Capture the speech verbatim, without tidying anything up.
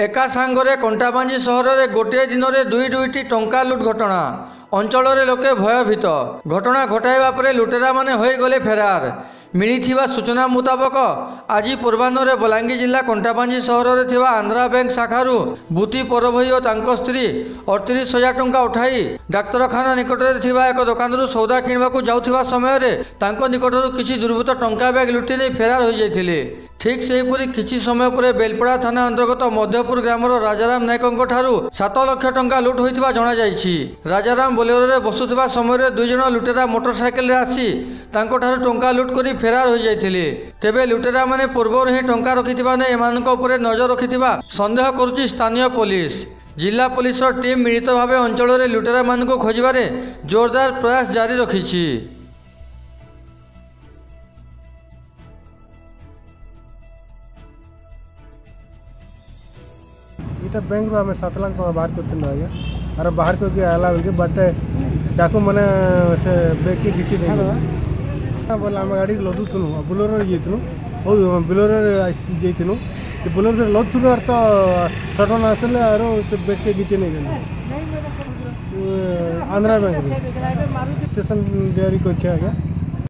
एका सांगरे कंटाबांजी सहर में गोटे दिन में दुई दुईटी टंका लुट घटना अंचल लोके भयभीत घटना घटाइबा परे लुटेरा माने होई गले फेरार। मिलिथिबा सूचना मुताबक आज पूर्वाह्न बलांगीर जिला कंटाबांजी सहर में थिबा आंध्रा बैंक शाखारू बुति परभई और तांको स्त्री अड़तीस हजार टंका उठाई डाक्तरखाना निकटरे थिबा एक दुकानरू सौदा किनबाकू जाउथिबा समयरे तांको निकटरू किछि दुर्बृत्त टंका बैग लुटि नै फेरार होई जाइथिले। ठीक सेहीपरि किछि समय परे बेलपड़ा थाना अंतर्गत मध्यपुर ग्रामर राजाराम नायकंक ठारू सात लाख टंका लुट होइथिबा जणा जाइछि। राजाराम बोलेरो रे बसुथिबा समय दुई जण लुटेरा मोटरसाइकल रे आसी तांको ठारू टंका लुट करी फेरार होई जाइथिले। तेबे लुटेरा माने पूर्वरु ही टंका रखिथिबा नै एमानक उपरे नजर रखिथिबा संदेह करुछि स्थानीय पुलिस। जिला पुलिस टीम मिलित भावे अंचल रे लुटेरा मानकु खोजिबारे जोरदार प्रयास जारी रखिछि। इटा बैंक में सात लाख बाहर करते आज्ञा आर बाहर करके आला बोल बट ताको मैंने ब्रेक की घिची बोल आम गाड़ी लदुन बोलेरो जाइलु हूँ बोलेरो जाइलु बोलेरो लदुन आर तो सडन आसले आरो ब्रेक के घिची नहीं गलु आंध्रा बैंक स्टेशन डेरी कर आज्ञा।